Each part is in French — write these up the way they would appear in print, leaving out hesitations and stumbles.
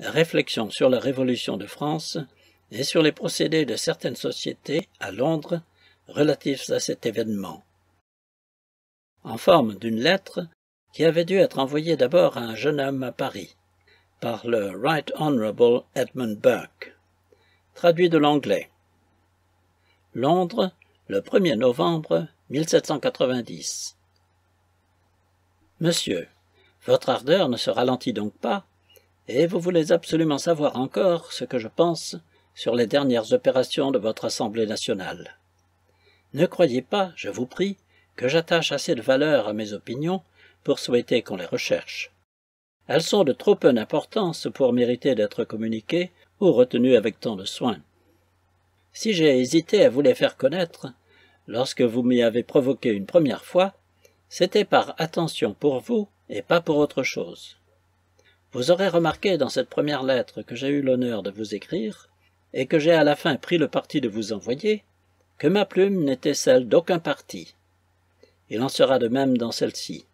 Réflexions sur la Révolution de France et sur les procédés de certaines sociétés à Londres relatifs à cet événement, en forme d'une lettre qui avait dû être envoyée d'abord à un jeune homme à Paris, par le Right Honourable Edmund Burke, traduit de l'anglais. Londres, le 1er novembre 1790. Monsieur, votre ardeur ne se ralentit donc pas, et vous voulez absolument savoir encore ce que je pense sur les dernières opérations de votre Assemblée nationale. Ne croyez pas, je vous prie, que j'attache assez de valeur à mes opinions pour souhaiter qu'on les recherche. Elles sont de trop peu d'importance pour mériter d'être communiquées ou retenues avec tant de soin. Si j'ai hésité à vous les faire connaître, lorsque vous m'y avez provoqué une première fois, c'était par attention pour vous et pas pour autre chose. Vous aurez remarqué dans cette première lettre que j'ai eu l'honneur de vous écrire, et que j'ai à la fin pris le parti de vous envoyer, que ma plume n'était celle d'aucun parti. Il en sera de même dans celle-ci.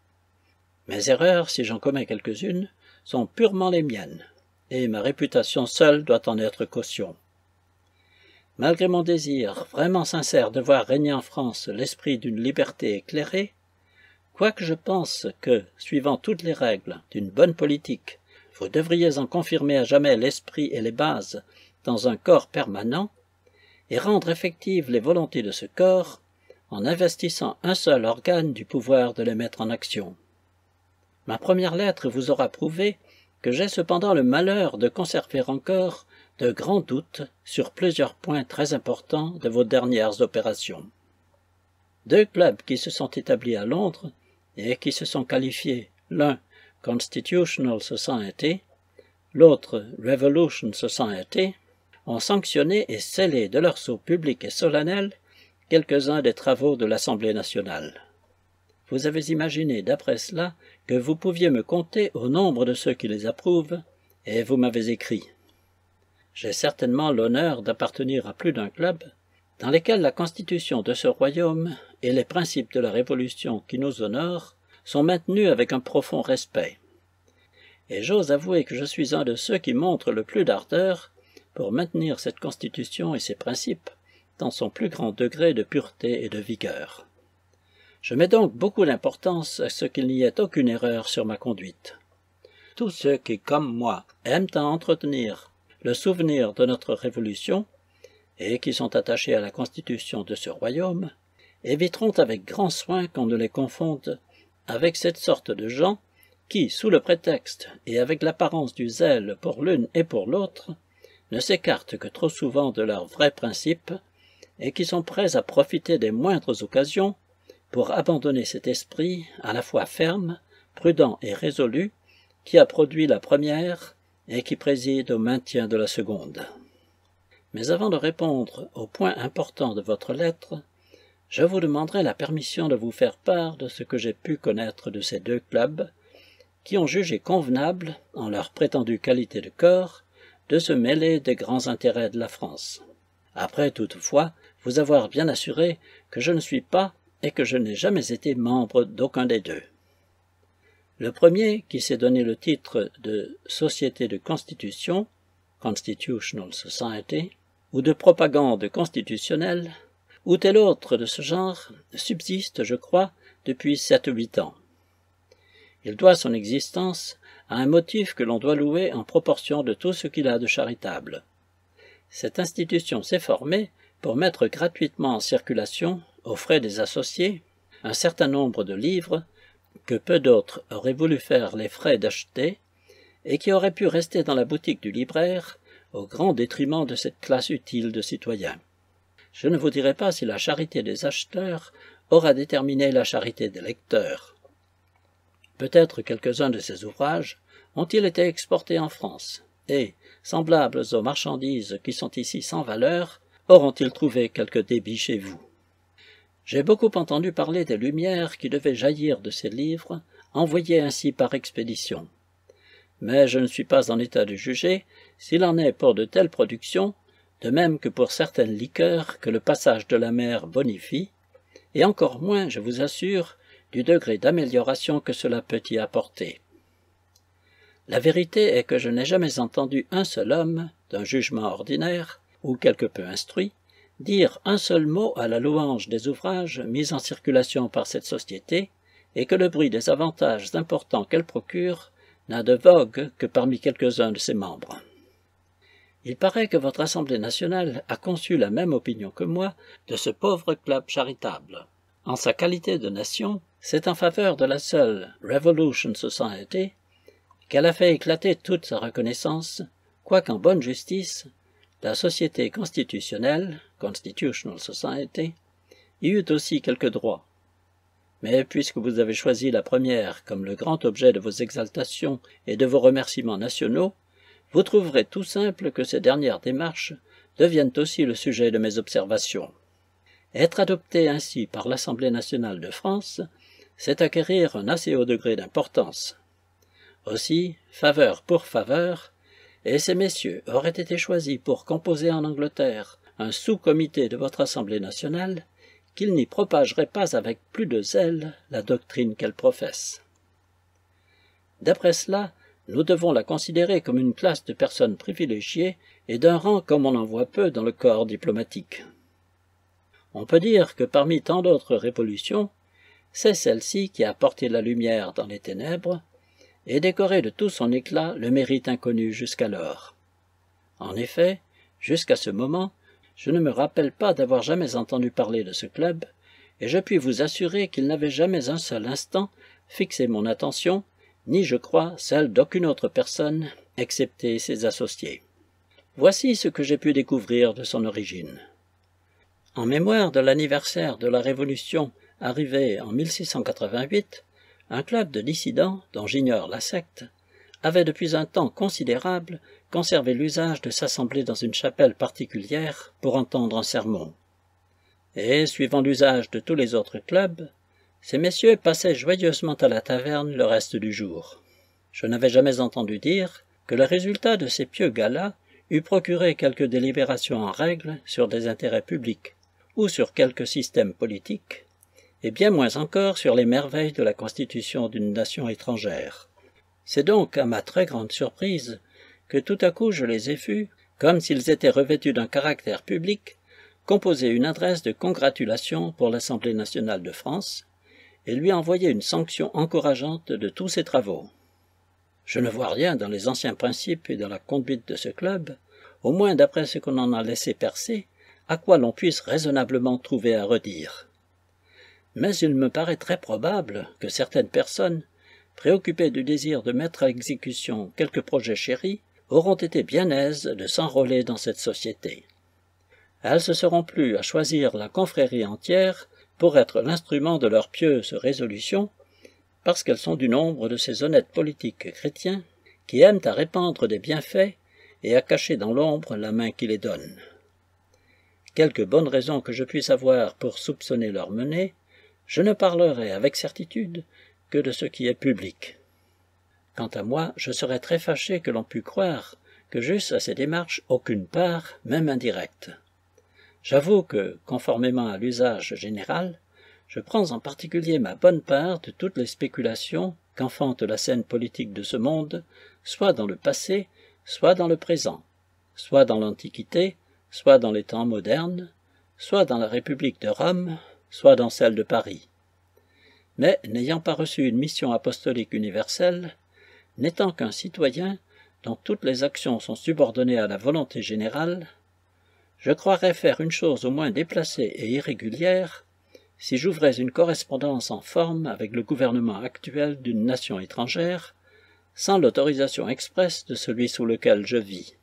Mes erreurs, si j'en commets quelques-unes, sont purement les miennes, et ma réputation seule doit en être caution. Malgré mon désir vraiment sincère de voir régner en France l'esprit d'une liberté éclairée, quoique je pense que, suivant toutes les règles d'une bonne politique, vous devriez en confirmer à jamais l'esprit et les bases dans un corps permanent, et rendre effectives les volontés de ce corps, en investissant un seul organe du pouvoir de les mettre en action. Ma première lettre vous aura prouvé que j'ai cependant le malheur de conserver encore de grands doutes sur plusieurs points très importants de vos dernières opérations. Deux clubs qui se sont établis à Londres et qui se sont qualifiés, l'un Constitutional Society, l'autre Revolution Society, ont sanctionné et scellé de leur sceau public et solennel quelques-uns des travaux de l'Assemblée nationale. Vous avez imaginé d'après cela que vous pouviez me compter au nombre de ceux qui les approuvent, et vous m'avez écrit. J'ai certainement l'honneur d'appartenir à plus d'un club, dans lesquels la constitution de ce royaume et les principes de la Révolution qui nous honorent sont maintenus avec un profond respect. Et j'ose avouer que je suis un de ceux qui montrent le plus d'ardeur pour maintenir cette constitution et ses principes dans son plus grand degré de pureté et de vigueur. Je mets donc beaucoup d'importance à ce qu'il n'y ait aucune erreur sur ma conduite. Tous ceux qui, comme moi, aiment à entretenir le souvenir de notre Révolution, et qui sont attachés à la constitution de ce royaume, éviteront avec grand soin qu'on ne les confonde avec cette sorte de gens qui, sous le prétexte et avec l'apparence du zèle pour l'une et pour l'autre, ne s'écartent que trop souvent de leurs vrais principes, et qui sont prêts à profiter des moindres occasions pour abandonner cet esprit à la fois ferme, prudent et résolu, qui a produit la première et qui préside au maintien de la seconde. Mais avant de répondre au point important de votre lettre, je vous demanderai la permission de vous faire part de ce que j'ai pu connaître de ces deux clubs, qui ont jugé convenable, en leur prétendue qualité de corps, de se mêler des grands intérêts de la France. Après, toutefois, vous avoir bien assuré que je ne suis pas et que je n'ai jamais été membre d'aucun des deux. Le premier, qui s'est donné le titre de « Société de Constitution », Constitutional Society, ou de propagande constitutionnelle, ou tel autre de ce genre, subsiste, je crois, depuis 7 ou 8 ans. Il doit son existence à un motif que l'on doit louer en proportion de tout ce qu'il a de charitable. Cette institution s'est formée pour mettre gratuitement en circulation, aux frais des associés, un certain nombre de livres que peu d'autres auraient voulu faire les frais d'acheter et qui auraient pu rester dans la boutique du libraire au grand détriment de cette classe utile de citoyens. Je ne vous dirai pas si la charité des acheteurs aura déterminé la charité des lecteurs. Peut-être quelques-uns de ces ouvrages ont-ils été exportés en France, et, semblables aux marchandises qui sont ici sans valeur, auront-ils trouvé quelque débit chez vous. J'ai beaucoup entendu parler des lumières qui devaient jaillir de ces livres, envoyés ainsi par expédition. Mais je ne suis pas en état de juger s'il en est pour de telles productions, de même que pour certaines liqueurs que le passage de la mer bonifie, et encore moins, je vous assure, du degré d'amélioration que cela peut y apporter. La vérité est que je n'ai jamais entendu un seul homme, d'un jugement ordinaire, ou quelque peu instruit, dire un seul mot à la louange des ouvrages mis en circulation par cette société, et que le bruit des avantages importants qu'elle procure n'a de vogue que parmi quelques-uns de ses membres. Il paraît que votre Assemblée nationale a conçu la même opinion que moi de ce pauvre club charitable. En sa qualité de nation, c'est en faveur de la seule Revolution Society qu'elle a fait éclater toute sa reconnaissance, quoiqu'en bonne justice, la société constitutionnelle, Constitutional Society, y eut aussi quelques droits. Mais puisque vous avez choisi la première comme le grand objet de vos exaltations et de vos remerciements nationaux, vous trouverez tout simple que ces dernières démarches deviennent aussi le sujet de mes observations. Être adopté ainsi par l'Assemblée nationale de France, c'est acquérir un assez haut degré d'importance. Aussi, faveur pour faveur, et ces messieurs auraient été choisis pour composer en Angleterre un sous-comité de votre Assemblée nationale qu'ils n'y propageraient pas avec plus de zèle la doctrine qu'elle professe. D'après cela, nous devons la considérer comme une classe de personnes privilégiées et d'un rang comme on en voit peu dans le corps diplomatique. On peut dire que parmi tant d'autres révolutions, c'est celle-ci qui a apporté la lumière dans les ténèbres et décoré de tout son éclat le mérite inconnu jusqu'alors. En effet, jusqu'à ce moment, je ne me rappelle pas d'avoir jamais entendu parler de ce club, et je puis vous assurer qu'il n'avait jamais un seul instant fixé mon attention, ni, je crois, celle d'aucune autre personne, excepté ses associés. Voici ce que j'ai pu découvrir de son origine. En mémoire de l'anniversaire de la Révolution arrivée en 1688, un club de dissidents, dont j'ignore la secte, avait depuis un temps considérable conservé l'usage de s'assembler dans une chapelle particulière pour entendre un sermon. Et, suivant l'usage de tous les autres clubs, ces messieurs passaient joyeusement à la taverne le reste du jour. Je n'avais jamais entendu dire que le résultat de ces pieux galas eût procuré quelques délibérations en règle sur des intérêts publics ou sur quelques systèmes politiques, et bien moins encore sur les merveilles de la constitution d'une nation étrangère. C'est donc, à ma très grande surprise, que tout à coup je les ai vus, comme s'ils étaient revêtus d'un caractère public, composer une adresse de congratulations pour l'Assemblée nationale de France, et lui envoyer une sanction encourageante de tous ses travaux. Je ne vois rien dans les anciens principes et dans la conduite de ce club, au moins d'après ce qu'on en a laissé percer, à quoi l'on puisse raisonnablement trouver à redire. Mais il me paraît très probable que certaines personnes, préoccupées du désir de mettre à exécution quelques projets chéris, auront été bien aises de s'enrôler dans cette société. Elles se seront plues à choisir la confrérie entière pour être l'instrument de leurs pieuses résolutions, parce qu'elles sont du nombre de ces honnêtes politiques chrétiens qui aiment à répandre des bienfaits et à cacher dans l'ombre la main qui les donne. Quelque bonne raison que je puisse avoir pour soupçonner leur menée, je ne parlerai avec certitude que de ce qui est public. Quant à moi, je serais très fâché que l'on pût croire que j'eusse à ces démarches aucune part, même indirecte. J'avoue que, conformément à l'usage général, je prends en particulier ma bonne part de toutes les spéculations qu'enfante la scène politique de ce monde, soit dans le passé, soit dans le présent, soit dans l'Antiquité, soit dans les temps modernes, soit dans la République de Rome, soit dans celle de Paris. Mais, n'ayant pas reçu une mission apostolique universelle, n'étant qu'un citoyen dont toutes les actions sont subordonnées à la volonté générale, je croirais faire une chose au moins déplacée et irrégulière si j'ouvrais une correspondance en forme avec le gouvernement actuel d'une nation étrangère, sans l'autorisation expresse de celui sous lequel je vis.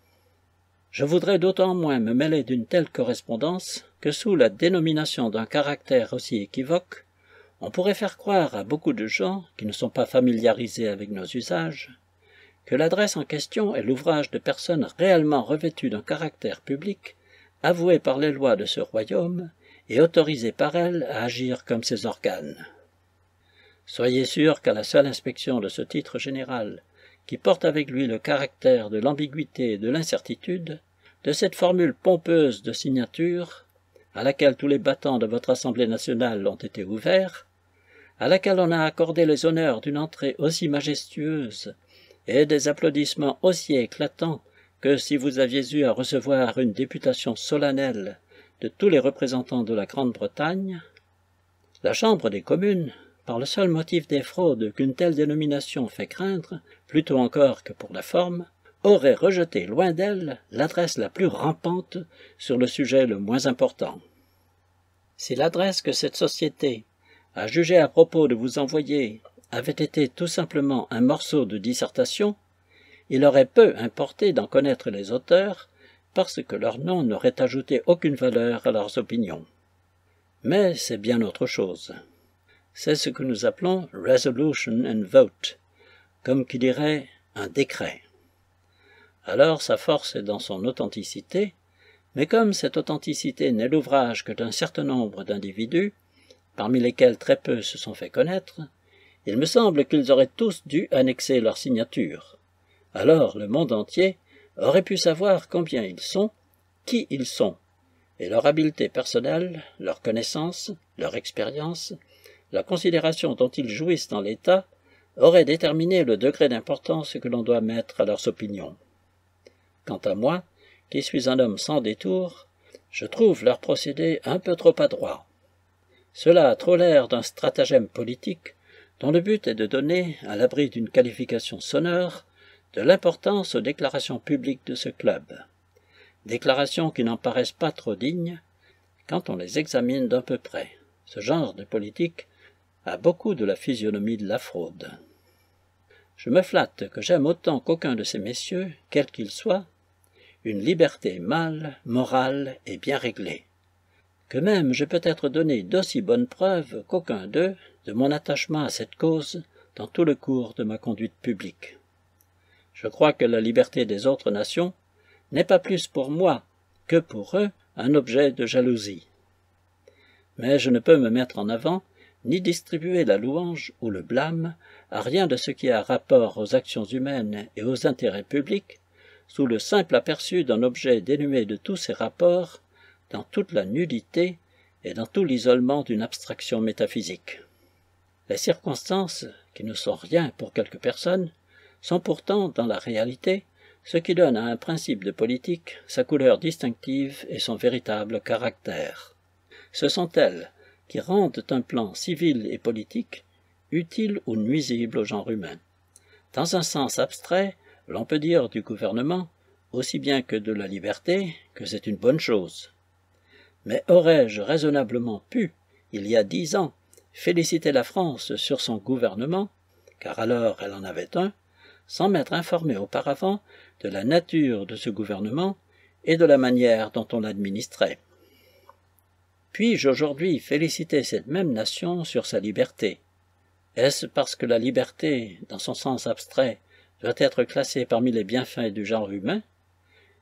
Je voudrais d'autant moins me mêler d'une telle correspondance que sous la dénomination d'un caractère aussi équivoque, on pourrait faire croire à beaucoup de gens qui ne sont pas familiarisés avec nos usages que l'adresse en question est l'ouvrage de personnes réellement revêtues d'un caractère public, avouées par les lois de ce royaume et autorisées par elles à agir comme ses organes. Soyez sûrs qu'à la seule inspection de ce titre général, qui porte avec lui le caractère de l'ambiguïté et de l'incertitude, de cette formule pompeuse de signature, à laquelle tous les battants de votre Assemblée nationale ont été ouverts, à laquelle on a accordé les honneurs d'une entrée aussi majestueuse et des applaudissements aussi éclatants que si vous aviez eu à recevoir une députation solennelle de tous les représentants de la Grande-Bretagne, la Chambre des communes, par le seul motif des fraudes qu'une telle dénomination fait craindre, plutôt encore que pour la forme, aurait rejeté loin d'elle l'adresse la plus rampante sur le sujet le moins important. Si l'adresse que cette société a jugée à propos de vous envoyer avait été tout simplement un morceau de dissertation, il aurait peu importé d'en connaître les auteurs, parce que leur nom n'aurait ajouté aucune valeur à leurs opinions. Mais c'est bien autre chose. C'est ce que nous appelons « resolution and vote », comme qui dirait un décret. Alors sa force est dans son authenticité, mais comme cette authenticité n'est l'ouvrage que d'un certain nombre d'individus, parmi lesquels très peu se sont fait connaître, il me semble qu'ils auraient tous dû annexer leur signature. Alors le monde entier aurait pu savoir combien ils sont, qui ils sont, et leur habileté personnelle, leur connaissance, leur expérience, la considération dont ils jouissent dans l'État aurait déterminé le degré d'importance que l'on doit mettre à leurs opinions. Quant à moi, qui suis un homme sans détour, je trouve leur procédé un peu trop adroit. Cela a trop l'air d'un stratagème politique dont le but est de donner, à l'abri d'une qualification sonore, de l'importance aux déclarations publiques de ce club. Déclarations qui n'en paraissent pas trop dignes quand on les examine d'un peu près. Ce genre de politique a beaucoup de la physionomie de la fraude. Je me flatte que j'aime autant qu'aucun de ces messieurs, quel qu'il soit, une liberté mâle, morale et bien réglée, que même j'ai peut-être donné d'aussi bonnes preuves qu'aucun d'eux de mon attachement à cette cause dans tout le cours de ma conduite publique. Je crois que la liberté des autres nations n'est pas plus pour moi que pour eux un objet de jalousie. Mais je ne peux me mettre en avant, ni distribuer la louange ou le blâme à rien de ce qui a rapport aux actions humaines et aux intérêts publics, sous le simple aperçu d'un objet dénué de tous ses rapports, dans toute la nudité et dans tout l'isolement d'une abstraction métaphysique. Les circonstances, qui ne sont rien pour quelques personnes, sont pourtant, dans la réalité, ce qui donne à un principe de politique sa couleur distinctive et son véritable caractère. Ce sont elles qui rendent un plan civil et politique utile ou nuisible au genre humain. Dans un sens abstrait, l'on peut dire du gouvernement, aussi bien que de la liberté, que c'est une bonne chose. Mais aurais-je raisonnablement pu, il y a 10 ans, féliciter la France sur son gouvernement, car alors elle en avait un, sans m'être informé auparavant de la nature de ce gouvernement et de la manière dont on l'administrait? Puis-je aujourd'hui féliciter cette même nation sur sa liberté? Est-ce parce que la liberté, dans son sens abstrait, doit être classée parmi les bienfaits du genre humain,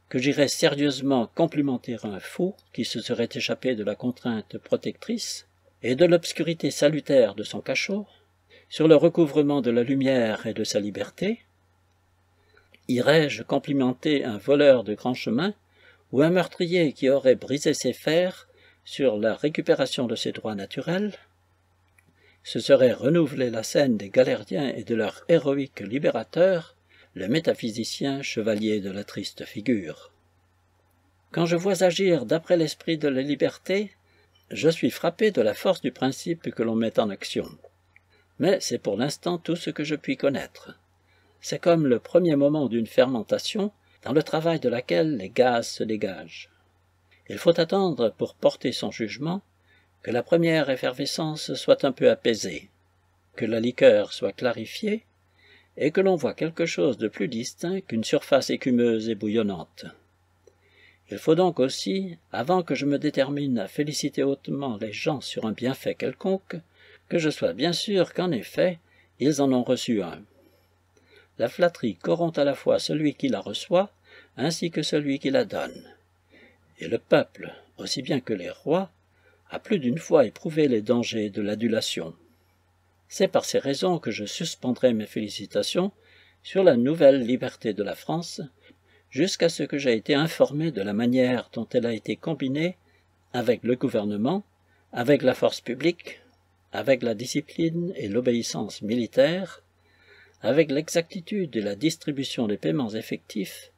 que j'irais sérieusement complimenter un fou qui se serait échappé de la contrainte protectrice et de l'obscurité salutaire de son cachot, sur le recouvrement de la lumière et de sa liberté? Irais-je complimenter un voleur de grand chemin ou un meurtrier qui aurait brisé ses fers sur la récupération de ses droits naturels? Ce serait renouveler la scène des galériens et de leur héroïque libérateur, le métaphysicien chevalier de la triste figure. Quand je vois agir d'après l'esprit de la liberté, je suis frappé de la force du principe que l'on met en action. Mais c'est pour l'instant tout ce que je puis connaître. C'est comme le premier moment d'une fermentation dans le travail de laquelle les gaz se dégagent. Il faut attendre, pour porter son jugement, que la première effervescence soit un peu apaisée, que la liqueur soit clarifiée, et que l'on voie quelque chose de plus distinct qu'une surface écumeuse et bouillonnante. Il faut donc aussi, avant que je me détermine à féliciter hautement les gens sur un bienfait quelconque, que je sois bien sûr qu'en effet, ils en ont reçu un. La flatterie corrompt à la fois celui qui la reçoit, ainsi que celui qui la donne. Et le peuple, aussi bien que les rois, a plus d'une fois éprouvé les dangers de l'adulation. C'est par ces raisons que je suspendrai mes félicitations sur la nouvelle liberté de la France, jusqu'à ce que j'aie été informé de la manière dont elle a été combinée avec le gouvernement, avec la force publique, avec la discipline et l'obéissance militaire, avec l'exactitude et la distribution des paiements effectifs,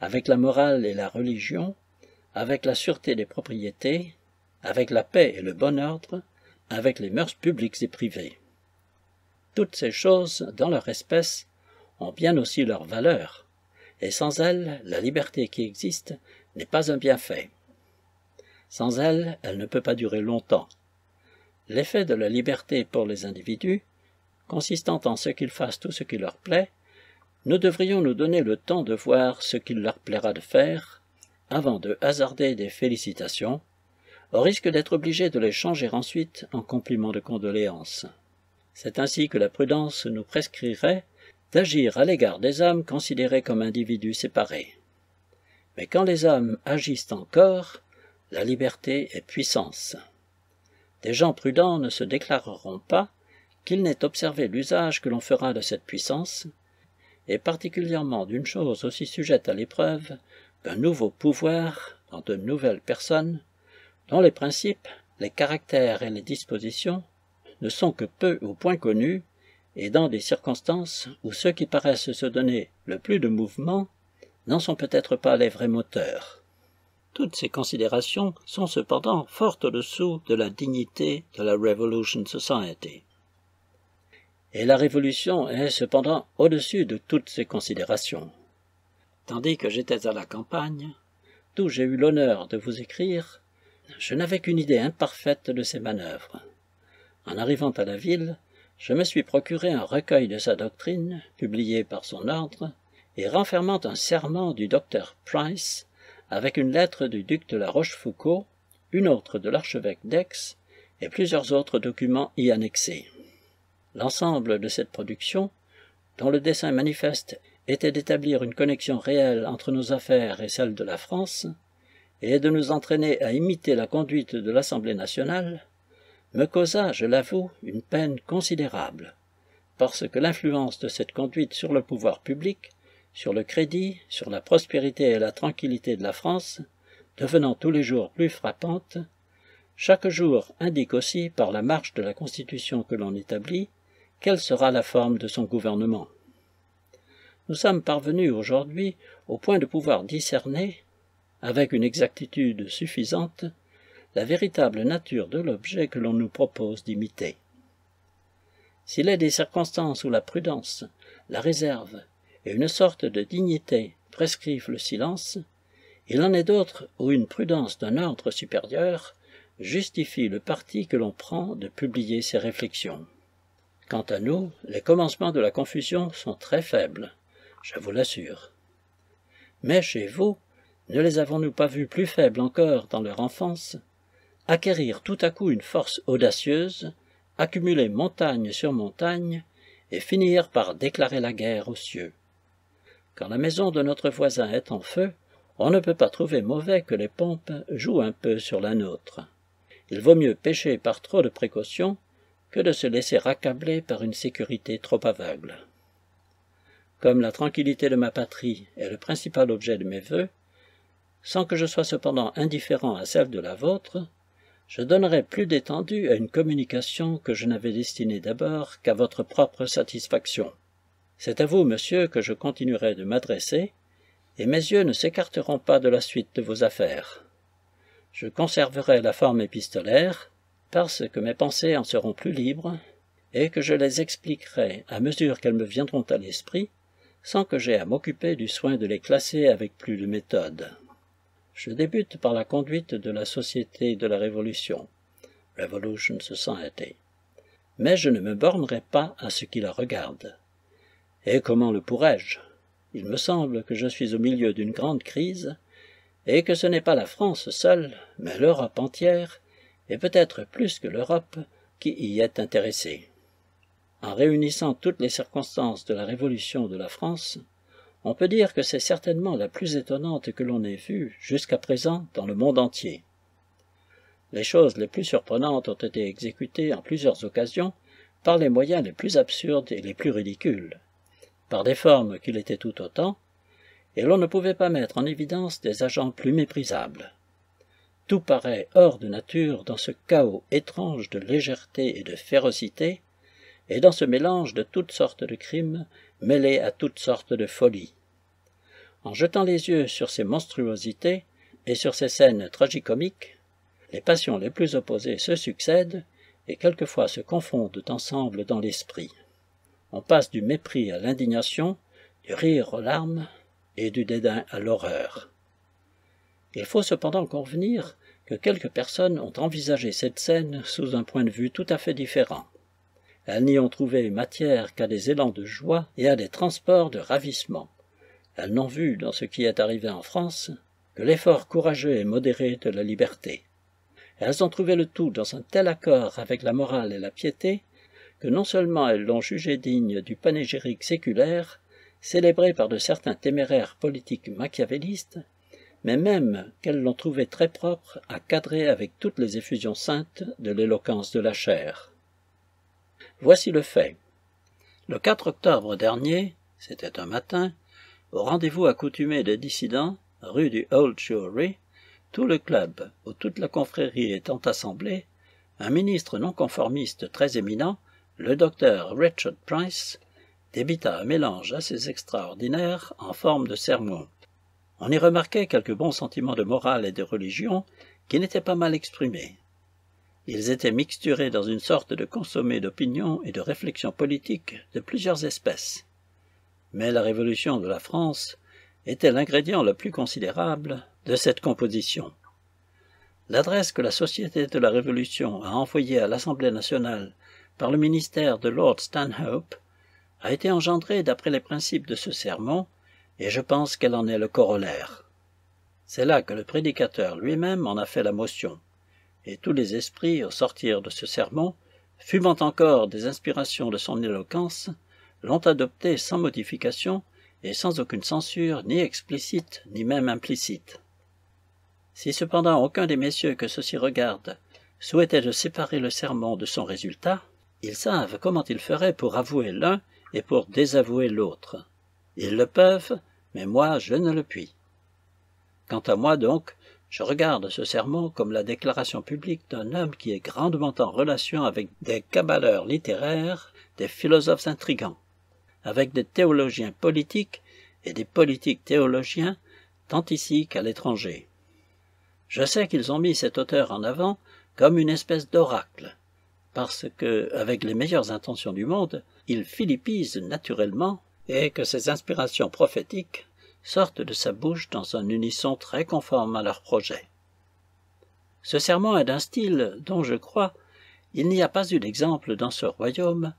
avec la morale et la religion, avec la sûreté des propriétés, avec la paix et le bon ordre, avec les mœurs publiques et privées. Toutes ces choses, dans leur espèce, ont bien aussi leur valeur, et sans elles, la liberté qui existe n'est pas un bienfait. Sans elle, elle ne peut pas durer longtemps. L'effet de la liberté pour les individus, consistant en ce qu'ils fassent tout ce qui leur plaît, nous devrions nous donner le temps de voir ce qu'il leur plaira de faire, avant de hasarder des félicitations, au risque d'être obligés de les changer ensuite en compliments de condoléances. C'est ainsi que la prudence nous prescrirait d'agir à l'égard des hommes considérés comme individus séparés. Mais quand les hommes agissent encore, la liberté est puissance. Des gens prudents ne se déclareront pas qu'il n'ait observé l'usage que l'on fera de cette puissance, et particulièrement d'une chose aussi sujette à l'épreuve qu'un nouveau pouvoir dans de nouvelles personnes, dont les principes, les caractères et les dispositions ne sont que peu ou point connus, et dans des circonstances où ceux qui paraissent se donner le plus de mouvement n'en sont peut-être pas les vrais moteurs. Toutes ces considérations sont cependant fort au-dessous de la dignité de la Revolution Society. Et la Révolution est cependant au-dessus de toutes ces considérations. Tandis que j'étais à la campagne, d'où j'ai eu l'honneur de vous écrire, je n'avais qu'une idée imparfaite de ses manœuvres. En arrivant à la ville, je me suis procuré un recueil de sa doctrine, publié par son ordre, et renfermant un serment du docteur Price, avec une lettre du duc de la Rochefoucauld, une autre de l'archevêque d'Aix, et plusieurs autres documents y annexés. L'ensemble de cette production, dont le dessein manifeste était d'établir une connexion réelle entre nos affaires et celles de la France, et de nous entraîner à imiter la conduite de l'Assemblée nationale, me causa, je l'avoue, une peine considérable, parce que l'influence de cette conduite sur le pouvoir public, sur le crédit, sur la prospérité et la tranquillité de la France, devenant tous les jours plus frappante, chaque jour indique aussi, par la marche de la Constitution que l'on établit, quelle sera la forme de son gouvernement. Nous sommes parvenus aujourd'hui au point de pouvoir discerner, avec une exactitude suffisante, la véritable nature de l'objet que l'on nous propose d'imiter. S'il est des circonstances où la prudence, la réserve et une sorte de dignité prescrivent le silence, il en est d'autres où une prudence d'un ordre supérieur justifie le parti que l'on prend de publier ses réflexions. Quant à nous, les commencements de la confusion sont très faibles, je vous l'assure. Mais chez vous, ne les avons-nous pas vus plus faibles encore dans leur enfance ? Acquérir tout à coup une force audacieuse, accumuler montagne sur montagne, et finir par déclarer la guerre aux cieux. Quand la maison de notre voisin est en feu, on ne peut pas trouver mauvais que les pompes jouent un peu sur la nôtre. Il vaut mieux pécher par trop de précautions que de se laisser accabler par une sécurité trop aveugle. Comme la tranquillité de ma patrie est le principal objet de mes vœux, sans que je sois cependant indifférent à celle de la vôtre, je donnerai plus d'étendue à une communication que je n'avais destinée d'abord qu'à votre propre satisfaction. C'est à vous, monsieur, que je continuerai de m'adresser, et mes yeux ne s'écarteront pas de la suite de vos affaires. Je conserverai la forme épistolaire, parce que mes pensées en seront plus libres, et que je les expliquerai à mesure qu'elles me viendront à l'esprit, sans que j'aie à m'occuper du soin de les classer avec plus de méthode. Je débute par la conduite de la Société de la Révolution, Revolution Society, mais je ne me bornerai pas à ce qui la regarde. Et comment le pourrais-je? Il me semble que je suis au milieu d'une grande crise, et que ce n'est pas la France seule, mais l'Europe entière, et peut-être plus que l'Europe, qui y est intéressée. En réunissant toutes les circonstances de la Révolution de la France, on peut dire que c'est certainement la plus étonnante que l'on ait vue jusqu'à présent dans le monde entier. Les choses les plus surprenantes ont été exécutées en plusieurs occasions par les moyens les plus absurdes et les plus ridicules, par des formes qui l'étaient tout autant, et l'on ne pouvait pas mettre en évidence des agents plus méprisables. Tout paraît hors de nature dans ce chaos étrange de légèreté et de férocité, et dans ce mélange de toutes sortes de crimes, mêlés à toutes sortes de folies. En jetant les yeux sur ces monstruosités et sur ces scènes tragicomiques, les passions les plus opposées se succèdent et quelquefois se confondent ensemble dans l'esprit. On passe du mépris à l'indignation, du rire aux larmes et du dédain à l'horreur. Il faut cependant convenir que quelques personnes ont envisagé cette scène sous un point de vue tout à fait différent. Elles n'y ont trouvé matière qu'à des élans de joie et à des transports de ravissement. Elles n'ont vu, dans ce qui est arrivé en France, que l'effort courageux et modéré de la liberté. Elles ont trouvé le tout dans un tel accord avec la morale et la piété que non seulement elles l'ont jugé digne du panégyrique séculaire, célébré par de certains téméraires politiques machiavélistes, mais même qu'elles l'ont trouvé très propre à cadrer avec toutes les effusions saintes de l'éloquence de la chair. Voici le fait. Le 4 octobre dernier, c'était un matin, au rendez-vous accoutumé des dissidents, rue du Old Jewry, tout le club, où toute la confrérie étant assemblée, un ministre non conformiste très éminent, le docteur Richard Price, débita un mélange assez extraordinaire en forme de sermon. On y remarquait quelques bons sentiments de morale et de religion qui n'étaient pas mal exprimés. Ils étaient mixturés dans une sorte de consommé d'opinions et de réflexions politiques de plusieurs espèces. Mais la Révolution de la France était l'ingrédient le plus considérable de cette composition. L'adresse que la Société de la Révolution a envoyée à l'Assemblée nationale par le ministère de Lord Stanhope a été engendrée d'après les principes de ce sermon, et je pense qu'elle en est le corollaire. C'est là que le prédicateur lui-même en a fait la motion, et tous les esprits, au sortir de ce sermon, fumant encore des inspirations de son éloquence, l'ont adopté sans modification et sans aucune censure, ni explicite, ni même implicite. Si cependant aucun des messieurs que ceux-ci regardent souhaitait de séparer le sermon de son résultat, ils savent comment ils feraient pour avouer l'un et pour désavouer l'autre. Ils le peuvent, mais moi je ne le puis. Quant à moi donc, je regarde ce sermon comme la déclaration publique d'un homme qui est grandement en relation avec des cabaleurs littéraires, des philosophes intrigants, avec des théologiens politiques et des politiques théologiens, tant ici qu'à l'étranger. Je sais qu'ils ont mis cet auteur en avant comme une espèce d'oracle, parce que, avec les meilleures intentions du monde, il philippise naturellement et que ses inspirations prophétiques sortent de sa bouche dans un unisson très conforme à leur projet. Ce sermon est d'un style dont, je crois, il n'y a pas eu d'exemple dans ce royaume,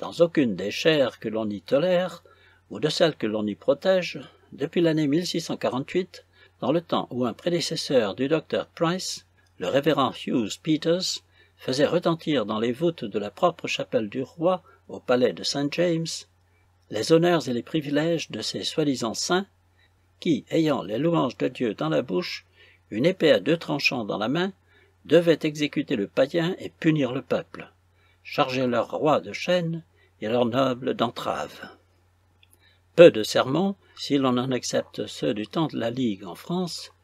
dans aucune des chaires que l'on y tolère ou de celles que l'on y protège, depuis l'année 1648, dans le temps où un prédécesseur du docteur Price, le révérend Hughes Peters, faisait retentir dans les voûtes de la propre chapelle du roi au palais de St. James les honneurs et les privilèges de ces soi-disant saints qui, ayant les louanges de Dieu dans la bouche, une épée à 2 tranchants dans la main, devaient exécuter le païen et punir le peuple, charger leurs rois de chaînes et leurs nobles d'entraves. Peu de sermons, si l'on en accepte ceux du temps de la Ligue en France,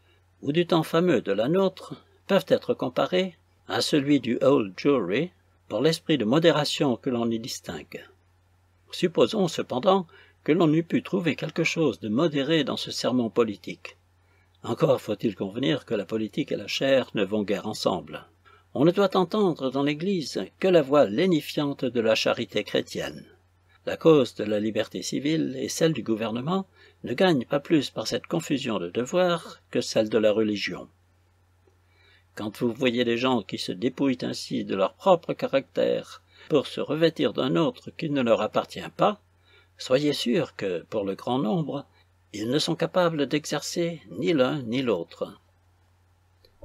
ou du temps fameux de la nôtre, peuvent être comparés à celui du Old Jewry pour l'esprit de modération que l'on y distingue. Supposons cependant que l'on eût pu trouver quelque chose de modéré dans ce sermon politique. Encore faut-il convenir que la politique et la chair ne vont guère ensemble. On ne doit entendre dans l'Église que la voix lénifiante de la charité chrétienne. La cause de la liberté civile et celle du gouvernement ne gagnent pas plus par cette confusion de devoirs que celle de la religion. Quand vous voyez des gens qui se dépouillent ainsi de leur propre caractère pour se revêtir d'un autre qui ne leur appartient pas, soyez sûr que, pour le grand nombre, ils ne sont capables d'exercer ni l'un ni l'autre.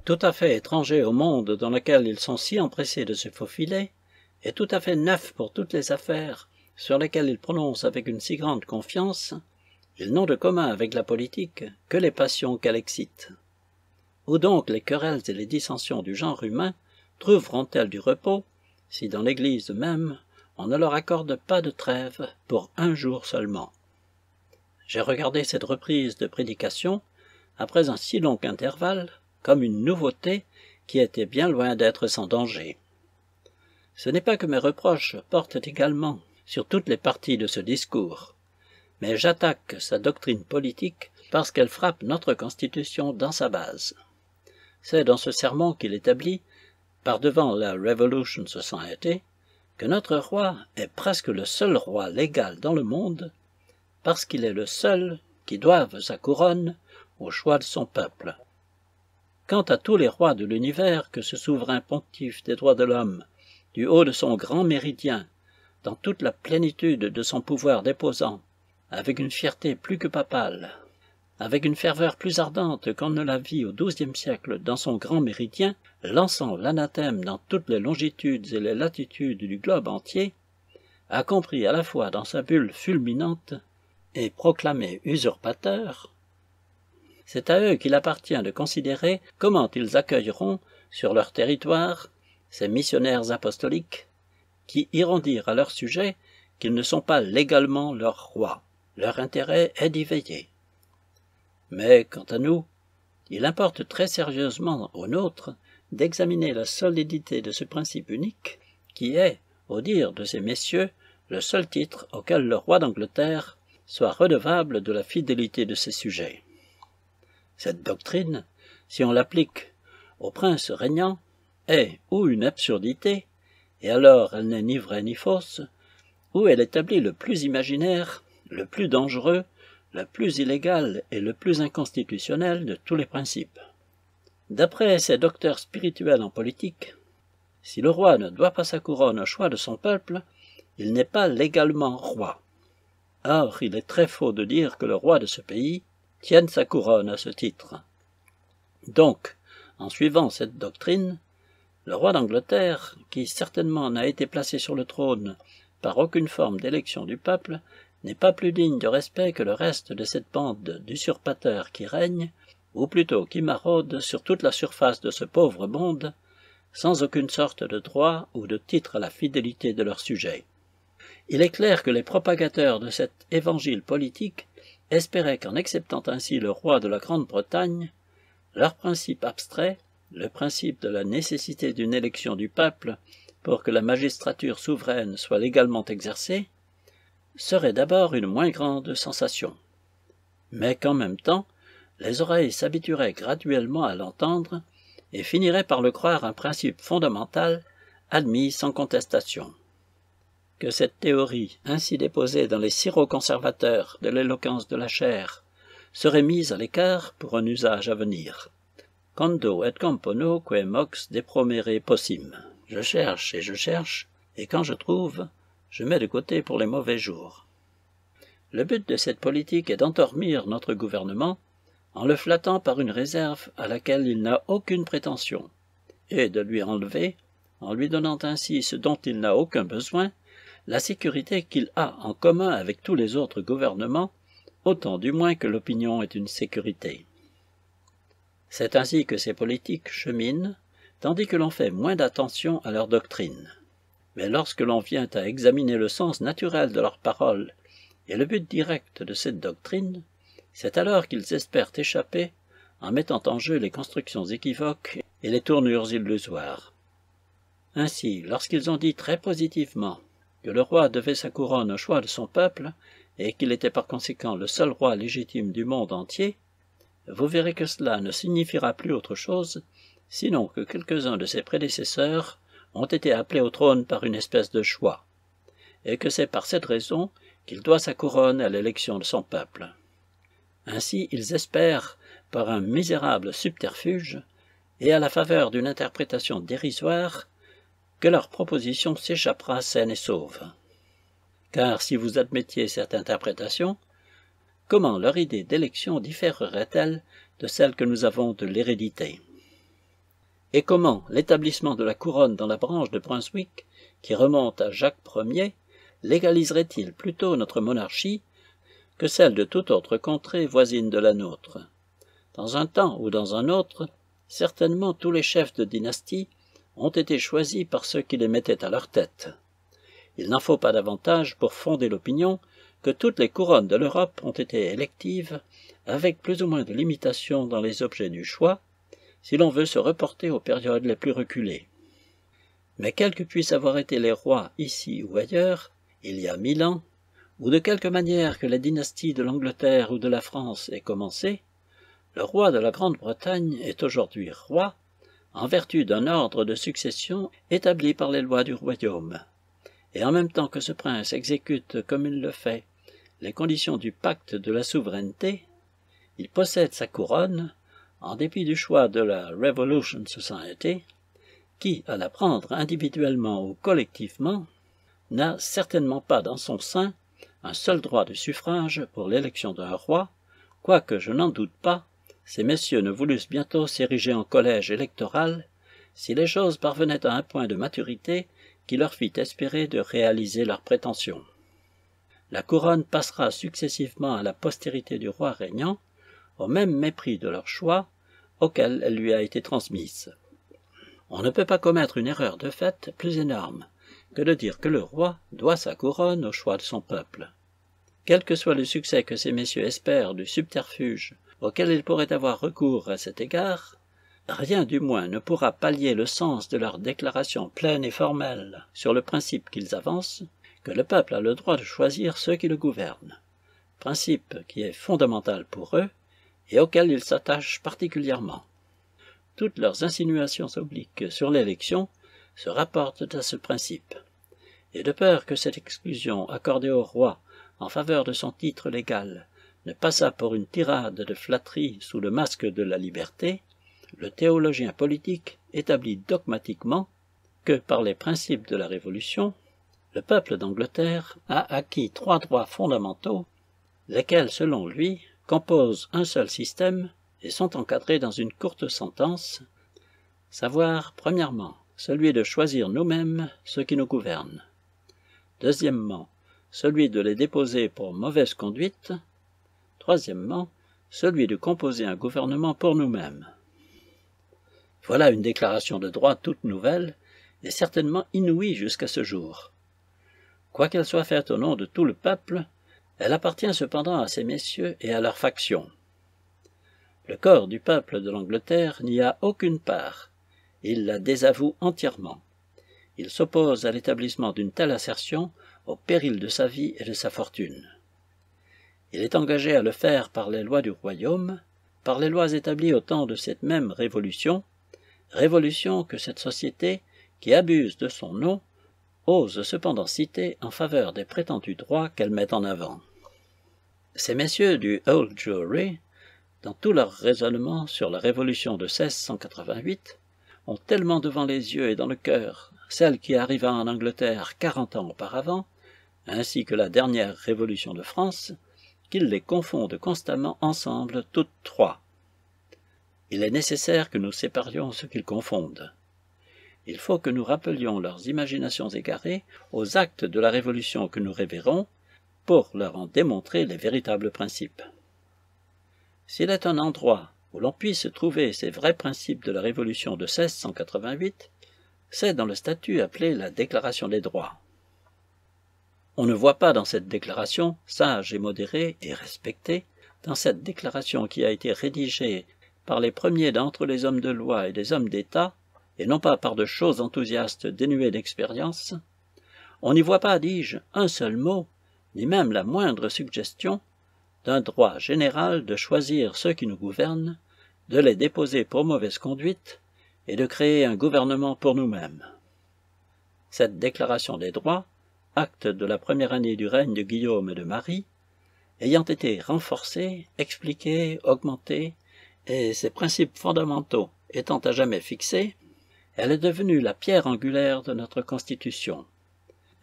Tout à fait étrangers au monde dans lequel ils sont si empressés de se faufiler, et tout à fait neufs pour toutes les affaires sur lesquelles ils prononcent avec une si grande confiance, ils n'ont de commun avec la politique que les passions qu'elle excite. Où donc les querelles et les dissensions du genre humain trouveront-elles du repos, si dans l'Église même on ne leur accorde pas de trêve pour un jour seulement? J'ai regardé cette reprise de prédication, après un si long intervalle, comme une nouveauté qui était bien loin d'être sans danger. Ce n'est pas que mes reproches portent également sur toutes les parties de ce discours, mais j'attaque sa doctrine politique parce qu'elle frappe notre Constitution dans sa base. C'est dans ce sermon qu'il établit, par devant la Revolution Society, que notre roi est presque le seul roi légal dans le monde, parce qu'il est le seul qui doive sa couronne au choix de son peuple. Quant à tous les rois de l'univers que ce souverain pontife des droits de l'homme, du haut de son grand méridien, dans toute la plénitude de son pouvoir déposant, avec une fierté plus que papale, avec une ferveur plus ardente qu'on ne la vit au XIIe siècle dans son grand méridien, lançant l'anathème dans toutes les longitudes et les latitudes du globe entier, a compris à la fois dans sa bulle fulminante et proclamé usurpateur, c'est à eux qu'il appartient de considérer comment ils accueilleront sur leur territoire ces missionnaires apostoliques qui iront dire à leur sujet qu'ils ne sont pas légalement leurs rois. Leur intérêt est d'y veiller. Mais, quant à nous, il importe très sérieusement aux nôtres d'examiner la solidité de ce principe unique qui est, au dire de ces messieurs, le seul titre auquel le roi d'Angleterre soit redevable de la fidélité de ses sujets. Cette doctrine, si on l'applique au prince régnant, est ou une absurdité, et alors elle n'est ni vraie ni fausse, ou elle établit le plus imaginaire, le plus dangereux, le plus illégal et le plus inconstitutionnel de tous les principes. D'après ces docteurs spirituels en politique, si le roi ne doit pas sa couronne au choix de son peuple, il n'est pas légalement roi. Or, il est très faux de dire que le roi de ce pays tienne sa couronne à ce titre. Donc, en suivant cette doctrine, le roi d'Angleterre, qui certainement n'a été placé sur le trône par aucune forme d'élection du peuple, n'est pas plus digne de respect que le reste de cette bande d'usurpateurs qui règne, ou plutôt qui maraude sur toute la surface de ce pauvre monde, sans aucune sorte de droit ou de titre à la fidélité de leurs sujets. Il est clair que les propagateurs de cet évangile politique espéraient qu'en acceptant ainsi le roi de la Grande-Bretagne, leur principe abstrait, le principe de la nécessité d'une élection du peuple pour que la magistrature souveraine soit légalement exercée, serait d'abord une moins grande sensation. Mais qu'en même temps, les oreilles s'habitueraient graduellement à l'entendre et finiraient par le croire un principe fondamental admis sans contestation. Que cette théorie, ainsi déposée dans les siroconservateurs de l'éloquence de la chair, serait mise à l'écart pour un usage à venir. Quando et compono que mox depromere possim. Je cherche, et quand je trouve, je mets de côté pour les mauvais jours. Le but de cette politique est d'endormir notre gouvernement en le flattant par une réserve à laquelle il n'a aucune prétention, et de lui enlever, en lui donnant ainsi ce dont il n'a aucun besoin, la sécurité qu'il a en commun avec tous les autres gouvernements, autant du moins que l'opinion est une sécurité. C'est ainsi que ces politiques cheminent, tandis que l'on fait moins d'attention à leur doctrine. Mais lorsque l'on vient à examiner le sens naturel de leurs paroles et le but direct de cette doctrine, c'est alors qu'ils espèrent échapper en mettant en jeu les constructions équivoques et les tournures illusoires. Ainsi, lorsqu'ils ont dit très positivement que le roi devait sa couronne au choix de son peuple et qu'il était par conséquent le seul roi légitime du monde entier, vous verrez que cela ne signifiera plus autre chose, sinon que quelques-uns de ses prédécesseurs ont été appelés au trône par une espèce de choix, et que c'est par cette raison qu'il doit sa couronne à l'élection de son peuple. Ainsi, ils espèrent, par un misérable subterfuge, et à la faveur d'une interprétation dérisoire, que leur proposition s'échappera saine et sauve. Car si vous admettiez cette interprétation, comment leur idée d'élection différerait-elle de celle que nous avons de l'hérédité ? Et comment l'établissement de la couronne dans la branche de Brunswick, qui remonte à Jacques Ier, légaliserait-il plutôt notre monarchie que celle de toute autre contrée voisine de la nôtre? Dans un temps ou dans un autre, certainement tous les chefs de dynastie ont été choisis par ceux qui les mettaient à leur tête. Il n'en faut pas davantage pour fonder l'opinion que toutes les couronnes de l'Europe ont été électives, avec plus ou moins de limitations dans les objets du choix, si l'on veut se reporter aux périodes les plus reculées. Mais quels que puissent avoir été les rois ici ou ailleurs, il y a 1000 ans, ou de quelque manière que la dynastie de l'Angleterre ou de la France ait commencé, le roi de la Grande-Bretagne est aujourd'hui roi, en vertu d'un ordre de succession établi par les lois du royaume. Et en même temps que ce prince exécute, comme il le fait, les conditions du pacte de la souveraineté, il possède sa couronne, en dépit du choix de la Revolution Society, qui, à la prendre individuellement ou collectivement, n'a certainement pas dans son sein un seul droit de suffrage pour l'élection d'un roi, quoique je n'en doute pas, ces messieurs ne voulussent bientôt s'ériger en collège électoral si les choses parvenaient à un point de maturité qui leur fit espérer de réaliser leurs prétentions. La couronne passera successivement à la postérité du roi régnant, au même mépris de leur choix auquel elle lui a été transmise. On ne peut pas commettre une erreur de fait plus énorme que de dire que le roi doit sa couronne au choix de son peuple. Quel que soit le succès que ces messieurs espèrent du subterfuge auquel ils pourraient avoir recours à cet égard, rien du moins ne pourra pallier le sens de leur déclaration pleine et formelle sur le principe qu'ils avancent, que le peuple a le droit de choisir ceux qui le gouvernent, principe qui est fondamental pour eux et auquel ils s'attachent particulièrement. Toutes leurs insinuations obliques sur l'élection se rapportent à ce principe, et de peur que cette exclusion accordée au roi en faveur de son titre légal ne passât pour une tirade de flatterie sous le masque de la liberté, le théologien politique établit dogmatiquement que, par les principes de la Révolution, le peuple d'Angleterre a acquis 3 droits fondamentaux, lesquels, selon lui, composent un seul système et sont encadrés dans une courte sentence, savoir, premièrement, celui de choisir nous-mêmes ceux qui nous gouvernent, deuxièmement, celui de les déposer pour mauvaise conduite, troisièmement, celui de composer un gouvernement pour nous-mêmes. Voilà une déclaration de droit toute nouvelle et certainement inouïe jusqu'à ce jour. Quoiqu'elle soit faite au nom de tout le peuple, elle appartient cependant à ces messieurs et à leurs factions. Le corps du peuple de l'Angleterre n'y a aucune part. Il la désavoue entièrement. Il s'oppose à l'établissement d'une telle assertion au péril de sa vie et de sa fortune. Il est engagé à le faire par les lois du royaume, par les lois établies au temps de cette même révolution, révolution que cette société, qui abuse de son nom, ose cependant citer en faveur des prétendus droits qu'elle met en avant. Ces messieurs du Old Jewry, dans tous leurs raisonnements sur la révolution de 1688, ont tellement devant les yeux et dans le cœur celle qui arriva en Angleterre 40 ans auparavant, ainsi que la dernière révolution de France, qu'ils les confondent constamment ensemble toutes 3. Il est nécessaire que nous séparions ce qu'ils confondent. Il faut que nous rappelions leurs imaginations égarées aux actes de la Révolution que nous révérons pour leur en démontrer les véritables principes. S'il est un endroit où l'on puisse trouver ces vrais principes de la Révolution de 1688, c'est dans le statut appelé la Déclaration des droits. On ne voit pas dans cette déclaration, sage et modérée et respectée, dans cette déclaration qui a été rédigée par les premiers d'entre les hommes de loi et des hommes d'État, et non pas par de choses enthousiastes dénuées d'expérience, on n'y voit pas, dis-je, un seul mot, ni même la moindre suggestion, d'un droit général de choisir ceux qui nous gouvernent, de les déposer pour mauvaise conduite, et de créer un gouvernement pour nous-mêmes. Cette déclaration des droits, acte de la première année du règne de Guillaume et de Marie, ayant été renforcée, expliquée, augmentée, et ses principes fondamentaux étant à jamais fixés, elle est devenue la pierre angulaire de notre Constitution.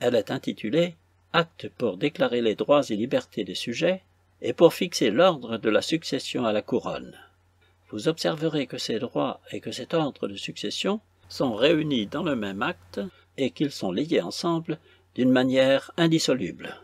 Elle est intitulée « Acte pour déclarer les droits et libertés des sujets et pour fixer l'ordre de la succession à la couronne ». Vous observerez que ces droits et que cet ordre de succession sont réunis dans le même acte et qu'ils sont liés ensemble d'une manière indissoluble.